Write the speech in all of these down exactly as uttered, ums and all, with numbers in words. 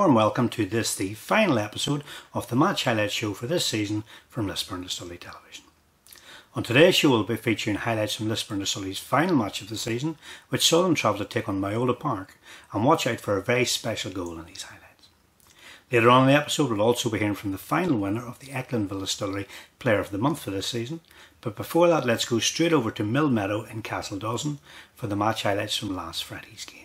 warm welcome to this, the final episode of the Match Highlights show for this season from Lisburn Distillery Television. On today's show we'll be featuring highlights from Lisburn Distillery's final match of the season, which saw them travel to take on Moyola Park, and watch out for a very special goal in these highlights. Later on in the episode we'll also be hearing from the final winner of the Echlinville Distillery Player of the Month for this season, but before that let's go straight over to Mill Meadow in Castle Dawson for the match highlights from last Friday's game.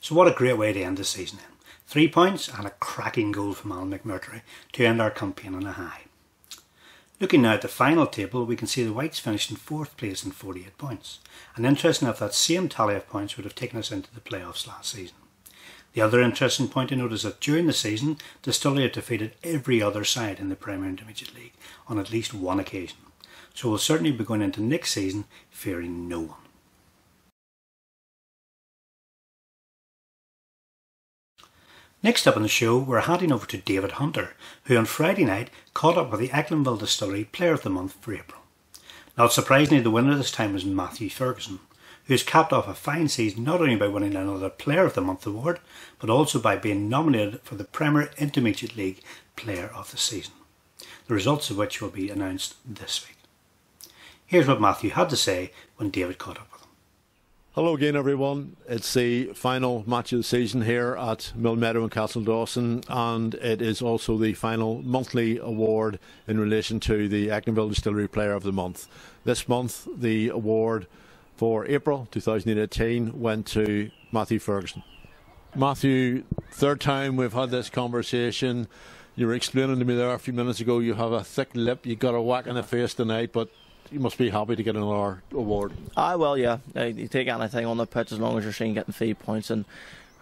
So what a great way to end the season in. Three points and a cracking goal from Alan McMurtry to end our campaign on a high. Looking now at the final table, we can see the Whites finished in fourth place in forty-eight points. And interesting enough, that same tally of points would have taken us into the playoffs last season. The other interesting point to note is that during the season, Stulley had defeated every other side in the Premier Intermediate League on at least one occasion, so we'll certainly be going into next season fearing no one. Next up on the show, we're handing over to David Hunter, who on Friday night caught up with the Echlinville Distillery Player of the Month for April. Not surprisingly, the winner this time was Matthew Ferguson, who has capped off a fine season not only by winning another Player of the Month award, but also by being nominated for the Premier Intermediate League Player of the Season, the results of which will be announced this week. Here's what Matthew had to say when David caught up with him. Hello again, everyone. It's the final match of the season here at Mill Meadow and Castle Dawson, and it is also the final monthly award in relation to the Echlinville Distillery Player of the Month. This month, the award for April two thousand eighteen went to Matthew Ferguson. Matthew, third time we've had this conversation. You were explaining to me there a few minutes ago, you have a thick lip, you got a whack in the face tonight, but you must be happy to get another award. Ah, well, yeah. You take anything on the pitch as long as you're seeing getting three points and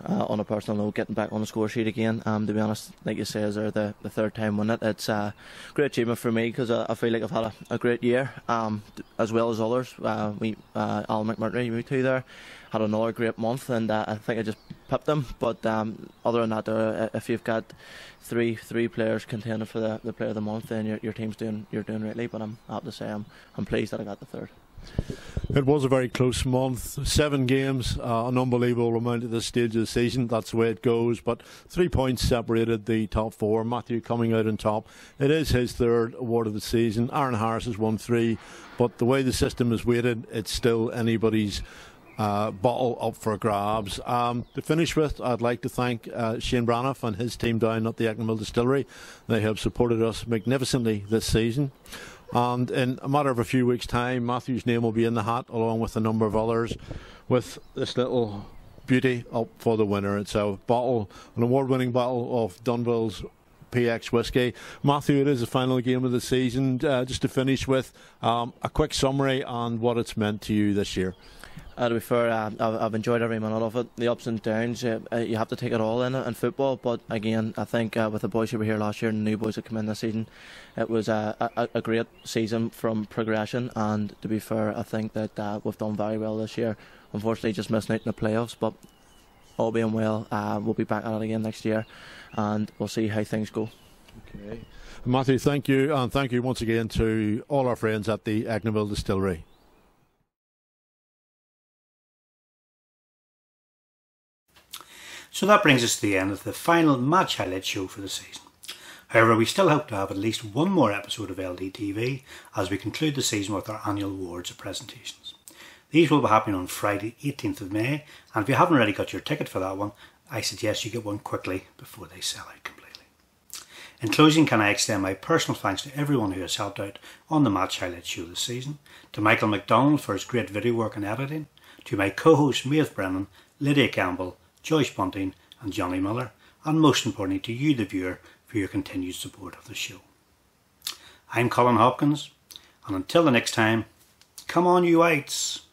uh, on a personal note, getting back on the score sheet again. Um, to be honest, like you say, is there the, the third time winning it. It's a great achievement for me because I, I feel like I've had a, a great year, um, as well as others. Uh, we, uh, Alan McMurtry, we two there, had another great month, and uh, I think I just pipped them. But um, other than that, uh, if you've got three three players contending for the, the player of the month, then your, your team's doing you're doing rightly. But I'm happy to say I'm I'm pleased that I got the third. It was a very close month. Seven games, uh, an unbelievable amount at this stage of the season. That's the way it goes. But three points separated the top four. Matthew coming out on top. It is his third award of the season. Aaron Harris has won three, but the way the system is weighted, it's still anybody's Uh, bottle up for grabs. Um, to finish with, I'd like to thank uh, Shane Braniff and his team down at the Echlinville Distillery. They have supported us magnificently this season, and in a matter of a few weeks' time, Matthew's name will be in the hat along with a number of others with this little beauty up for the winner. It's a bottle, an award-winning bottle of Dunville's P X whiskey. Matthew, it is the final game of the season. Uh, just to finish with, um, a quick summary on what it's meant to you this year. Uh, to be fair, uh, I've, I've enjoyed every minute of it. The ups and downs, uh, uh, you have to take it all in in football. But again, I think uh, with the boys who were here last year and the new boys that come in this season, it was uh, a, a great season from progression. And to be fair, I think that uh, we've done very well this year. Unfortunately, just missing out in the playoffs. But all being well, uh, we'll be back at it again next year, and we'll see how things go. Okay, Matthew, thank you, and thank you once again to all our friends at the Echlinville Distillery. So that brings us to the end of the final match highlight show for the season. However, we still hope to have at least one more episode of L D T V as we conclude the season with our annual awards and presentations. These will be happening on Friday eighteenth of May, and if you haven't already got your ticket for that one, I suggest you get one quickly before they sell out completely. In closing, can I extend my personal thanks to everyone who has helped out on the match highlight show this season, to Michael McDonald for his great video work and editing, to my co-hosts Maith Brennan, Lydia Campbell, Joyce Bunting and Johnny Miller, and most importantly to you the viewer for your continued support of the show. I'm Colin Hopkins, and until the next time, come on you Whites!